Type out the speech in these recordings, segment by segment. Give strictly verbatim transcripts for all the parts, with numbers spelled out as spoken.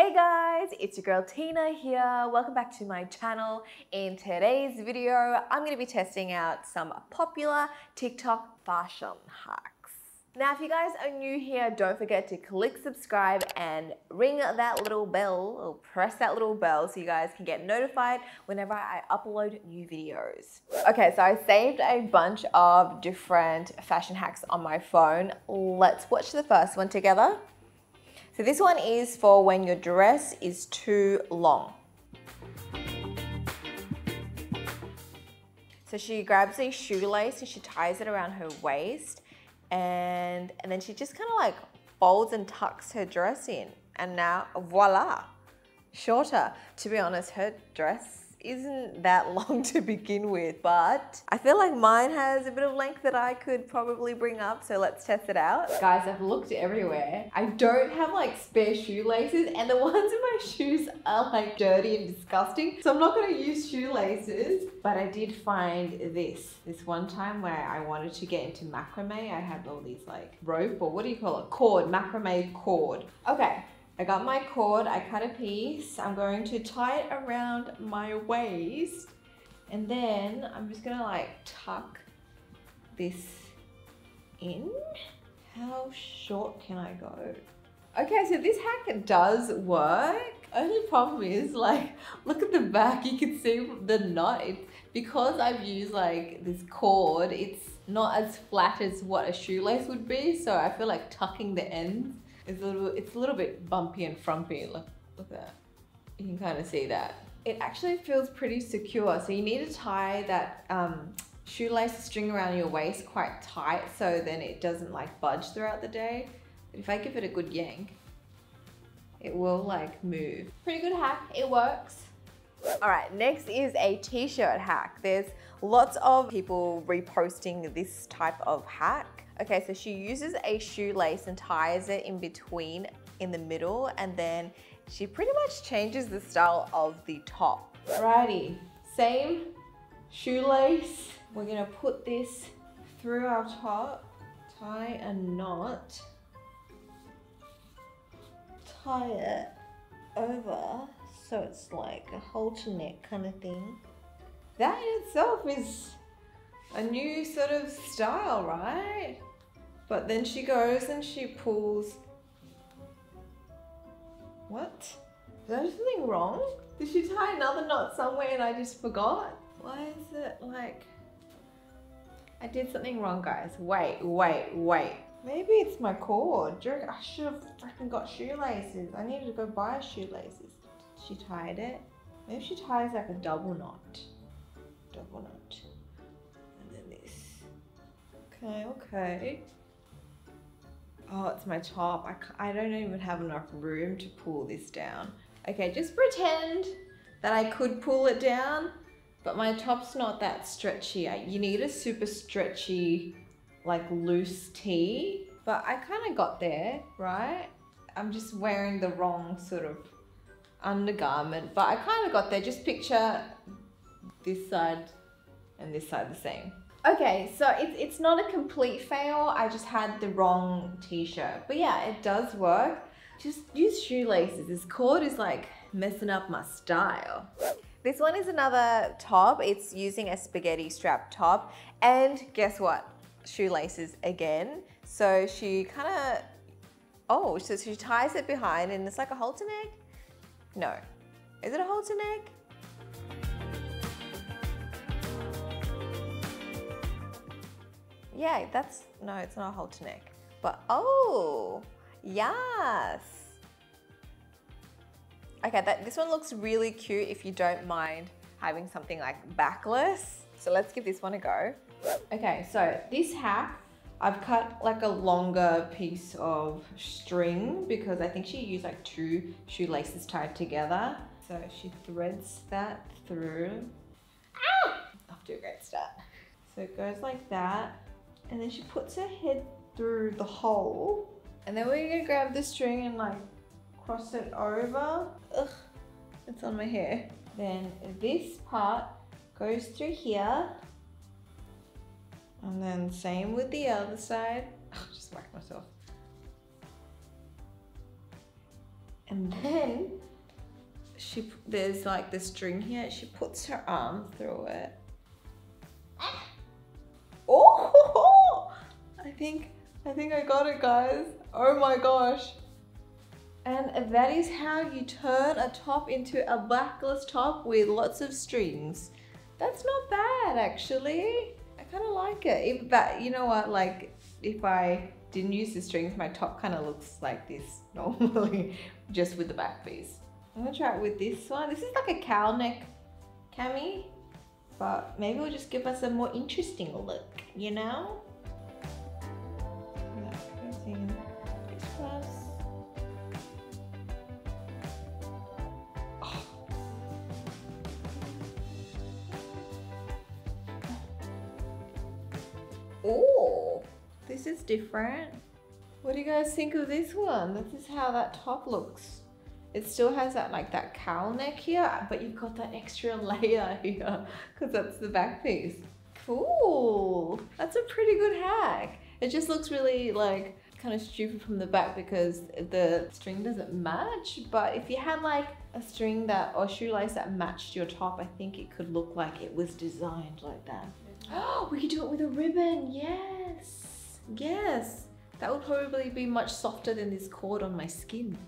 Hey guys, it's your girl Tina here. Welcome back to my channel. In today's video, I'm going to be testing out some popular TikTok fashion hacks. Now, if you guys are new here, don't forget to click subscribe and ring that little bell or press that little bell so you guys can get notified whenever I upload new videos. Okay, so I saved a bunch of different fashion hacks on my phone. Let's watch the first one together. So this one is for when your dress is too long. So she grabs a shoelace and she ties it around her waist and, and then she just kind of like folds and tucks her dress in. And now voila, shorter. To be honest, her dress isn't that long to begin with, but I feel like mine has a bit of length that I could probably bring up, so let's test it out. Guys, I've looked everywhere. I don't have like spare shoelaces, and the ones in my shoes are like dirty and disgusting, so I'm not gonna use shoelaces. But I did find this. This one time where I wanted to get into macrame, I had all these like rope, or what do you call it? Cord, macrame cord. Okay. I got my cord, I cut a piece, I'm going to tie it around my waist and then I'm just gonna like tuck this in. How short can I go? Okay, so this hack does work. Only problem is like, look at the back, you can see the knot. It's because I've used like this cord, it's not as flat as what a shoelace would be. So I feel like tucking the ends. It's a little, it's a little bit bumpy and frumpy. Look, look at that. You can kind of see that. It actually feels pretty secure. So you need to tie that um, shoelace string around your waist quite tight so then it doesn't like budge throughout the day. But if I give it a good yank, it will like move. Pretty good hack, it works. All right, next is a t-shirt hack. There's lots of people reposting this type of hack. Okay, so she uses a shoelace and ties it in between in the middle and then she pretty much changes the style of the top. Alrighty, same shoelace. We're gonna put this through our top, tie a knot, tie it over so it's like a halter neck kind of thing. That in itself is a new sort of style, right? But then she goes and she pulls. What? Is there something wrong? Did she tie another knot somewhere and I just forgot? Why is it like, I did something wrong, guys. Wait, wait, wait. Maybe it's my cord. I should have freaking got shoelaces. I needed to go buy shoelaces. She tied it. Maybe she ties like a double knot. Double knot. Okay, okay. Oh, it's my top. I, I don't even have enough room to pull this down. Okay, just pretend that I could pull it down, but my top's not that stretchy. I, you need a super stretchy, like loose tee, but I kind of got there, right? I'm just wearing the wrong sort of undergarment, but I kind of got there. Just picture this side and this side the same. Okay, so it, it's not a complete fail, I just had the wrong t-shirt. But yeah, it does work. Just use shoelaces, this cord is like messing up my style. This one is another top, it's using a spaghetti strap top. And guess what? Shoelaces again. So she kind of, oh, so she ties it behind and it's like a halter neck? No. Is it a halter neck? Yeah, that's, no, it's not a halter neck, but oh, yes. Okay, that, this one looks really cute if you don't mind having something like backless. So let's give this one a go. Okay, so this hack, I've cut like a longer piece of string because I think she used like two shoelaces tied together. So she threads that through. Ah! Off to a great start. So it goes like that. And then she puts her head through the hole. And then we're gonna grab the string and like cross it over. Ugh, it's on my hair. Then this part goes through here. And then same with the other side. Ugh, just whacked myself. And then she, there's like this string here, she puts her arm through it. Oh, I think, I think I got it, guys. Oh my gosh. And that is how you turn a top into a backless top with lots of strings. That's not bad, actually. I kind of like it. If that, you know what, like if I didn't use the strings, my top kind of looks like this normally, just with the back piece. I'm gonna try it with this one. This is like a cow neck cami, but maybe it'll just give us a more interesting look, you know? Oh, this is different. What do you guys think of this one? This is how that top looks. It still has that like that cowl neck here, but you've got that extra layer here because that's the back piece. Cool. That's a pretty good hack. It just looks really like kind of stupid from the back because the string doesn't match. But if you had like a string that or shoelace that matched your top, I think it could look like it was designed like that. Oh, we could do it with a ribbon. Yes. Yes. That would probably be much softer than this cord on my skin.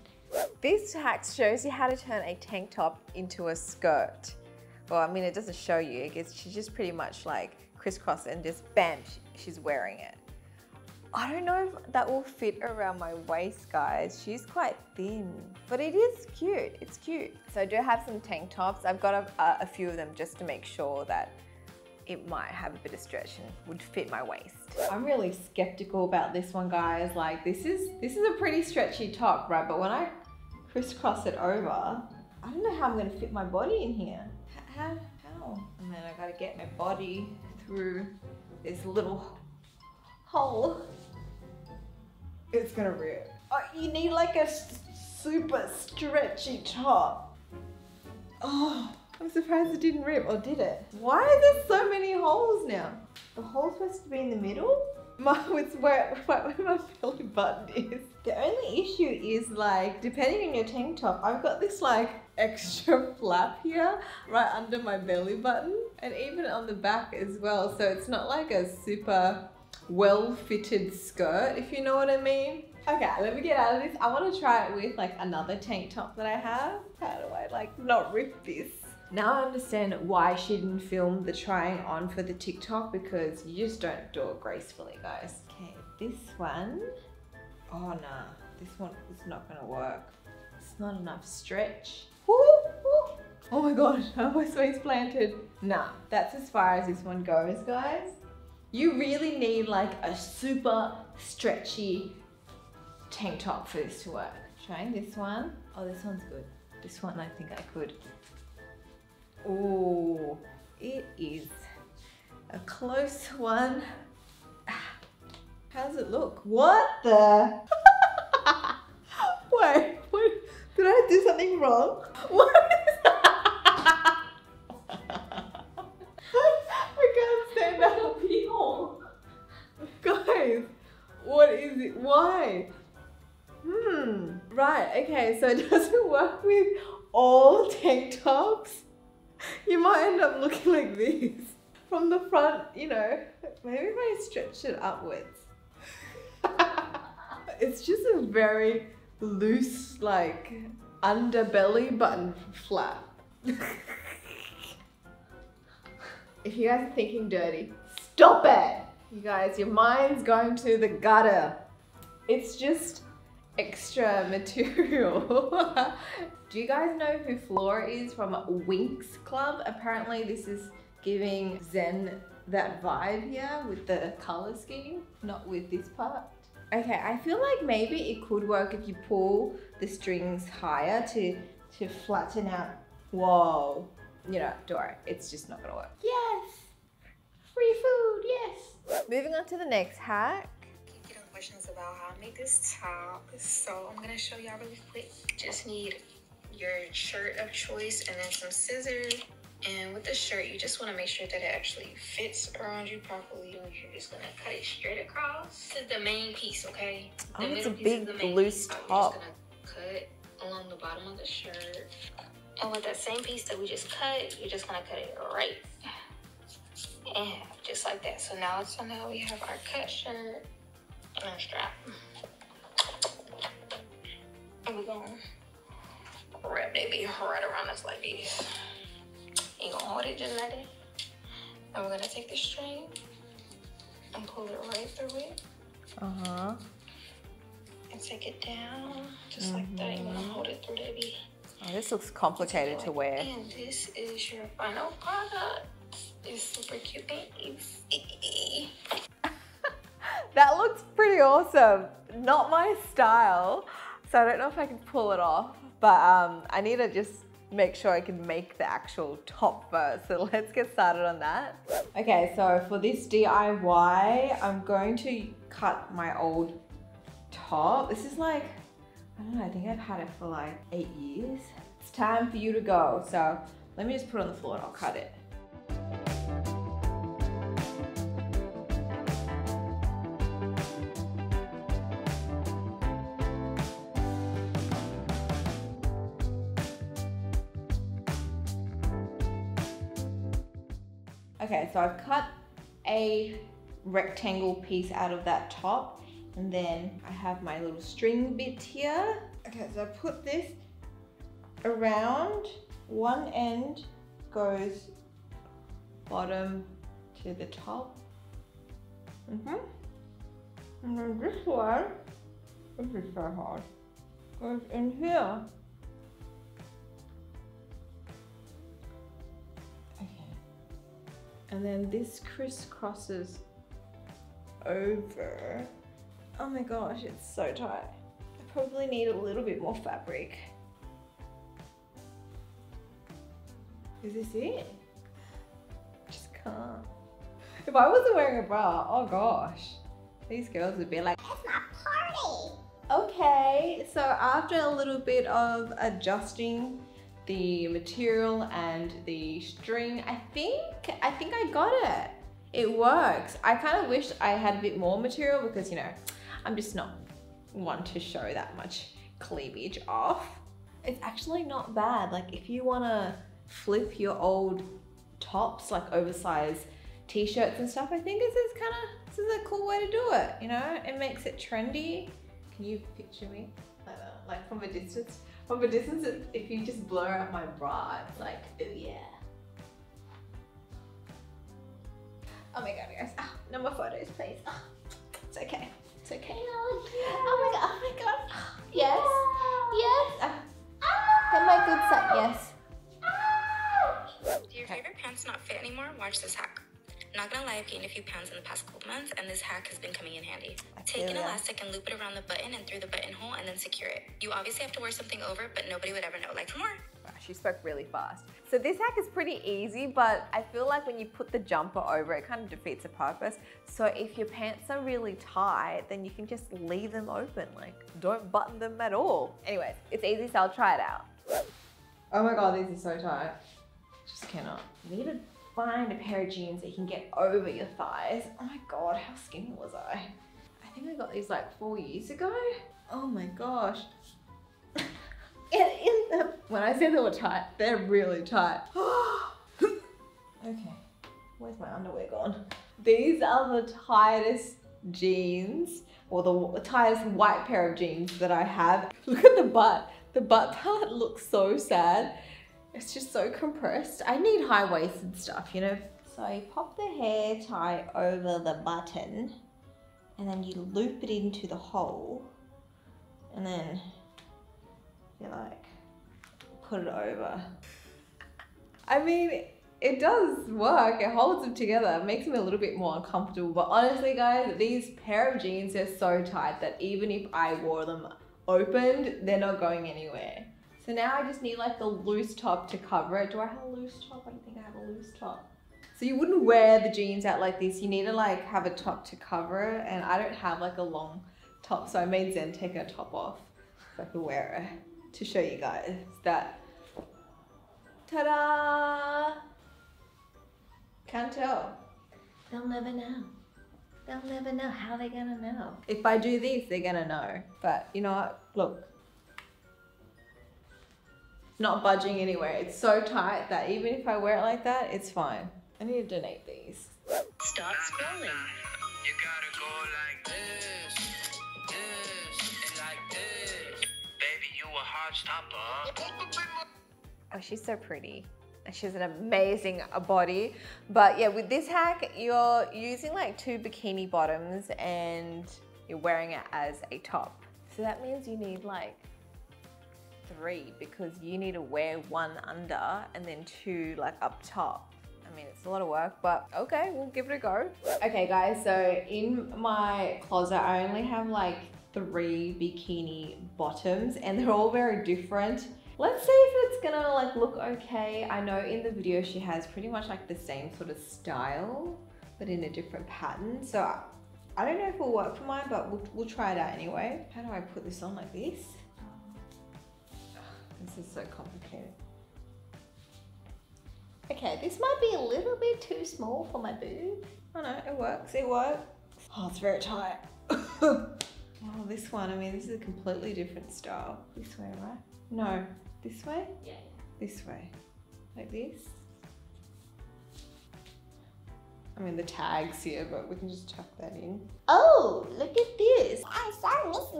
This hack shows you how to turn a tank top into a skirt. Well, I mean, it doesn't show you. It gets, she just pretty much like crisscross and just bam, she's wearing it. I don't know if that will fit around my waist, guys. She's quite thin, but it is cute. It's cute. So I do have some tank tops. I've got a, a, a few of them just to make sure that it might have a bit of stretch and would fit my waist. I'm really skeptical about this one, guys. Like this is, this is a pretty stretchy top, right? But when I crisscross it over, I don't know how I'm gonna fit my body in here. How? How? And then I gotta get my body through this little hole. It's gonna rip. Oh, you need like a super stretchy top. Oh. I'm surprised it didn't rip, or did it? Why are there so many holes now? The hole's supposed to be in the middle? My, it's where, where my belly button is. The only issue is like, depending on your tank top, I've got this like extra flap here, right under my belly button, and even on the back as well. So it's not like a super well-fitted skirt, if you know what I mean. Okay, let me get out of this. I wanna try it with like another tank top that I have. How do I like not rip this? Now I understand why she didn't film the trying on for the TikTok, because you just don't do it gracefully, guys. Okay, this one. Oh nah, this one is not gonna work. It's not enough stretch. Woo, woo. Oh my gosh, my face planted. Nah, that's as far as this one goes, guys. You really need like a super stretchy tank top for this to work. Trying this one. Oh, this one's good. This one I think I could. Oh, it is a close one. How does it look? What the? Wait, what? Did I do something wrong? What is that? I can't stand that. It's a peephole. Guys, what is it? Why? Hmm. Right, okay, so it doesn't work with all tank tops. You might end up looking like this. From the front, you know, maybe if I stretch it upwards. It's just a very loose, like, underbelly button flap. If you guys are thinking dirty, stop it! You guys, your mind's going to the gutter. It's just extra material. Do you guys know who Flora is from Winx Club? Apparently this is giving Zen that vibe here with the color scheme, not with this part. Okay, I feel like maybe it could work if you pull the strings higher to, to flatten out. Whoa, you know, Dora, it's just not gonna work. Yes, free food, yes. Moving on to the next hack. Keep getting questions about how to make this top. So I'm gonna show y'all really quick. Just need your shirt of choice and then some scissors. And with the shirt, you just want to make sure that it actually fits around you properly. You're just going to cut it straight across. This is the main piece, okay? The oh, it's a big loose top. I'm just going to cut along the bottom of the shirt. And with that same piece that we just cut, you're just gonna cut it right in half, just like that. So now, so now we have our cut shirt and our strap. And we're gonna wrap that bit right around us like this. You're gonna hold it just like that. And we're gonna take the string and pull it right through it. Uh-huh. And take it down, just mm-hmm. like that. You're gonna hold it through that bit. Oh, this looks complicated to wear. And this is your final product. It's super cute and easy. That looks pretty awesome. Not my style, so I don't know if I can pull it off, but um, I need to just make sure I can make the actual top first. So let's get started on that. Okay, so for this D I Y, I'm going to cut my old top. This is like, I don't know, I think I've had it for like eight years. It's time for you to go. So let me just put it on the floor and I'll cut it. Okay, so I've cut a rectangle piece out of that top. And then I have my little string bit here. Okay, so I put this around. One end goes bottom to the top. Mm-hmm. And then this one, this is so hard, goes in here. Okay. And then this crisscrosses over. Oh my gosh, it's so tight. I probably need a little bit more fabric. Is this it? I just can't. If I wasn't wearing a bra, oh gosh. These girls would be like, it's my party. Okay, so after a little bit of adjusting the material and the string, I think, I think I got it. It works. I kind of wish I had a bit more material because, you know, I'm just not one to show that much cleavage off. It's actually not bad. Like if you want to flip your old tops, like oversized t-shirts and stuff, I think this is kind of, this is a cool way to do it, you know? It makes it trendy. Can you picture me? Like, that, like from a distance, from a distance, if you just blur out my bra, it's like, oh yeah. Oh my God, guys, oh, no more photos, please. Oh, it's okay. It's okay. Oh, yes. Oh my god, oh my god. Oh, yes. Yeah. Yes. Oh. Oh. Got my good set, yes. Oh. Do your favorite pants not fit anymore? Watch this hack. Not gonna lie, I've gained a few pounds in the past couple months and this hack has been coming in handy. Take an elastic and loop it around the button and through the buttonhole and then secure it. You obviously have to wear something over, but nobody would ever know. Like for more. Wow, she spoke really fast. So this hack is pretty easy, but I feel like when you put the jumper over, it kind of defeats the purpose. So if your pants are really tight, then you can just leave them open. Like don't button them at all. Anyways, it's easy, so I'll try it out. Oh my God, these are so tight. Just cannot. Need a find a pair of jeans that you can get over your thighs. Oh my God, how skinny was I? I think I got these like four years ago. Oh my gosh. It is them. When I said they were tight, they're really tight. Okay, where's my underwear gone? These are the tightest jeans, or the tightest white pair of jeans that I have. Look at the butt. The butt part looks so sad. It's just so compressed. I need high-waisted stuff, you know? So you pop the hair tie over the button and then you loop it into the hole and then you like put it over. I mean, it does work. It holds them together. It makes them a little bit more uncomfortable. But honestly, guys, these pair of jeans are so tight that even if I wore them opened, they're not going anywhere. So now I just need like a loose top to cover it. Do I have a loose top? I don't think I have a loose top. So you wouldn't wear the jeans out like this. You need to like have a top to cover it. And I don't have like a long top. So I made Zen take her top off so I could wear it to show you guys that. Ta-da! Can't tell. They'll never know. They'll never know. How they're gonna know? If I do this, they're gonna know. But you know what? Look. not budging anywhere. It's so tight that even if I wear it like that, it's fine. I need to donate these. Stop scrolling. You gotta go like this, this, and like this. Baby, you a hard stopper. Oh, she's so pretty. She's an amazing body. But yeah, with this hack, you're using like two bikini bottoms and you're wearing it as a top. So that means you need like three, because you need to wear one under and then two like up top. I mean, it's a lot of work, but okay, we'll give it a go. Okay guys, so in my closet, I only have like three bikini bottoms and they're all very different. Let's see if it's gonna like look okay. I know in the video she has pretty much like the same sort of style, but in a different pattern. So I, I don't know if it'll work for mine, but we'll, we'll try it out anyway. How do I put this on like this? This is so complicated. Okay, this might be a little bit too small for my boob. Oh no, it works, it works. Oh, it's very tight. Oh, this one, I mean, this is a completely different style. This way, right? No. This way? Yeah. This way. Like this. I mean, the tag's here, but we can just tuck that in. Oh, look at this. I'm so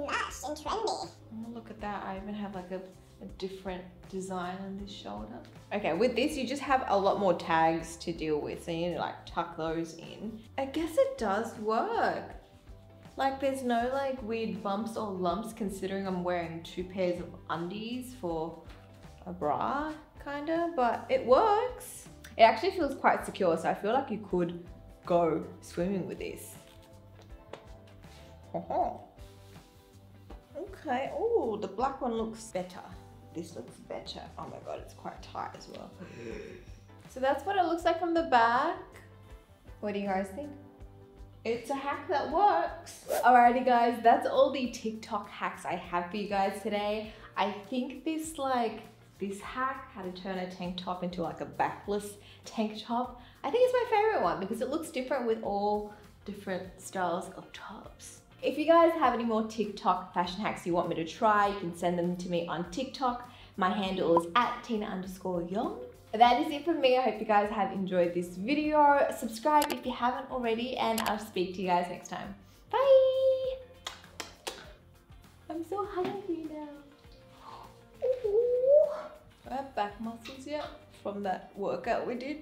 mismatched and trendy. Oh, look at that. I even have like a, a different design on this shoulder. Okay, with this, you just have a lot more tags to deal with. So you need to like tuck those in. I guess it does work. Like there's no like weird bumps or lumps, considering I'm wearing two pairs of undies for a bra, kinda, but it works. It actually feels quite secure, so I feel like you could go swimming with this. Oh, okay, oh, the black one looks better. This looks better. Oh my God, it's quite tight as well. So that's what it looks like from the back. What do you guys think? It's a hack that works. Alrighty guys, that's all the TikTok hacks I have for you guys today. I think this like, this hack, how to turn a tank top into like a backless tank top, I think it's my favorite one because it looks different with all different styles of tops. If you guys have any more TikTok fashion hacks you want me to try, you can send them to me on TikTok. My handle is at Tina underscore Young. That is it for me. I hope you guys have enjoyed this video. Subscribe if you haven't already, and I'll speak to you guys next time. Bye! I'm so hungry now. Ooh. I have back muscles yet from that workout we did.